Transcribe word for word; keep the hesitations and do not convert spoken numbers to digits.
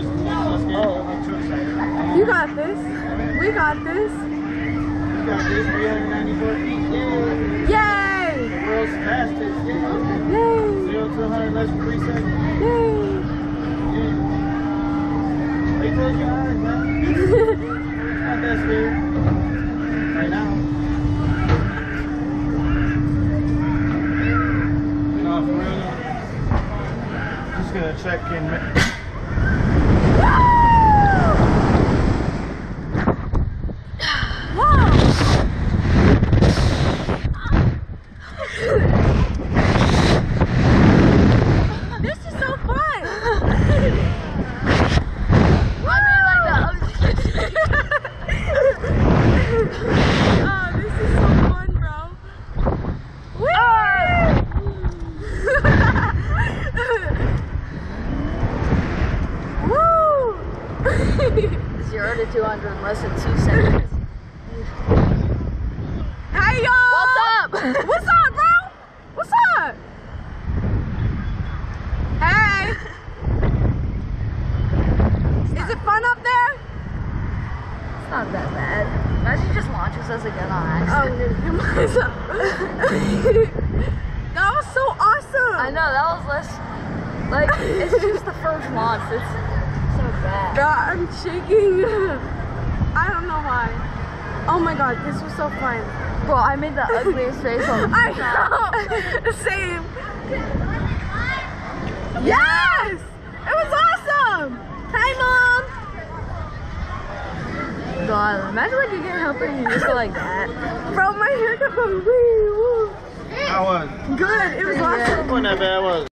You got this. We got this. You got this. three hundred ninety-four feet. Yay! The world's fastest. Yay! Yay. zero to one hundred less than three seconds. Yay! They close your eyes, man. It's not that scary. Right now. No, for real. I'm just gonna check in, man. zero to two hundred in less than two seconds. Hey y'all! What's up? What's up, bro? What's up? Hey! Is it fun up there? It's not that bad. Imagine just launches us again on accident. Oh, that was so awesome! I know, that was less... Like, it's just the first launch. It's... God, I'm shaking. I don't know why. Oh my god, this was so fun. Bro, I made the ugliest face on the I know. Same. Yes! It was awesome! Hi, Mom! God, imagine like you get help and you just go like that. Bro, my haircut was really woo. How was it? Good, it was awesome. It wasn't that bad, was it?